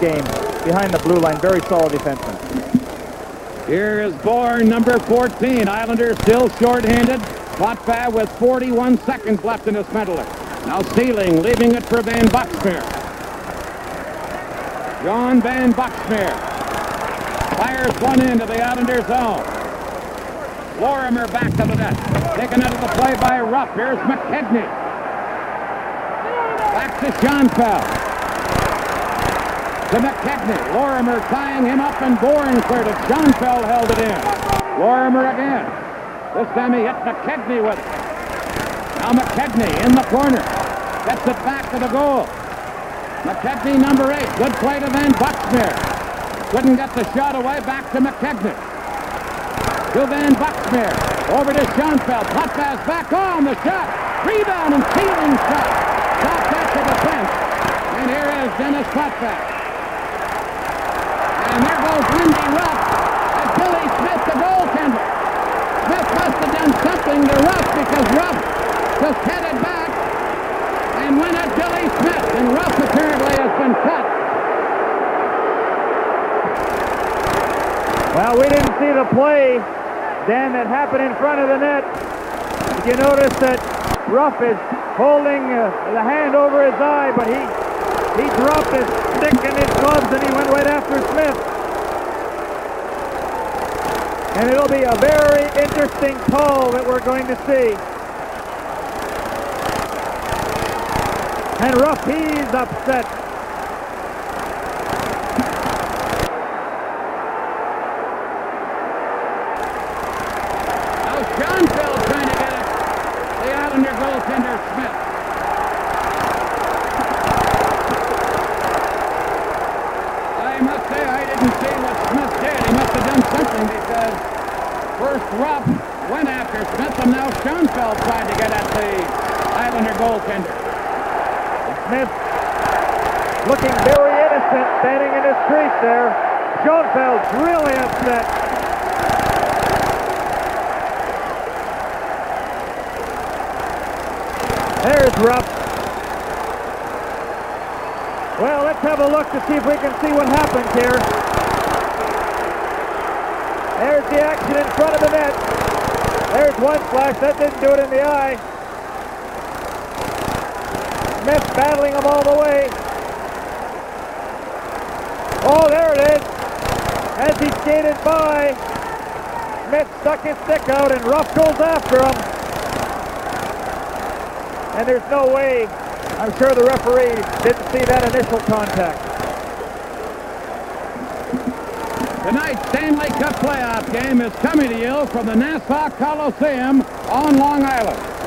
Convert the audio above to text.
game behind the blue line. Very solid defenseman. Here is Bourne, number 14. Islanders still shorthanded. Potpac with 41 seconds left in his medal. Now Seeling, leaving it for Van Boxmeer. John Van Boxmeer fires one into the Islanders' zone. Lorimer back to the net. Taken out of the play by Ruff. Here's McKegney. Back to Schoenfeld. To McKegney. Lorimer tying him up, and Bourne cleared it. Schoenfeld held it in. Lorimer again. This time he hit McKegney with it. Now McKegney in the corner. Gets it back to the goal. McKegney, number 8. Good play to Van Boxmeer. Couldn't get the shot away. Back to McKegney. To Van Boxmeer. Over to Schoenfeld. Hot pass back on the shot. Rebound and Sealing shot. Shot back to the fence. And here is Dennis Potpac. And there goes Lindy Ruff at Billy Smith, the goaltender. Smith must have done something to Ruff, because Ruff just headed back and went at Billy Smith. And Ruff apparently has been cut. Well, we didn't see the play, Dan, that happened in front of the net. You notice that Ruff is holding the hand over his eye, but he dropped his stick and his gloves, and he went right after Smith. And it'll be a very interesting call that we're going to see. And Ruff, he's upset. Now Schoenfeld trying to get it. The Islander goaltender, Smith. I must say, I didn't see what Smith did. He must have done something, because first Ruff went after Smith, and now Schoenfeld tried to get at the Islander goaltender. Smith looking very innocent, standing in his crease there. Schoenfeld's really upset. There's Ruff. Well, let's have a look to see if we can see what happens here. There's the action in front of the net. There's one flash. That didn't do it in the eye. Smith battling him all the way. Oh, there it is. As he skated by, Smith stuck his stick out, and Ruff goes after him. And there's no way. I'm sure the referee didn't see that initial contact. Tonight's Stanley Cup playoff game is coming to you from the Nassau Coliseum on Long Island.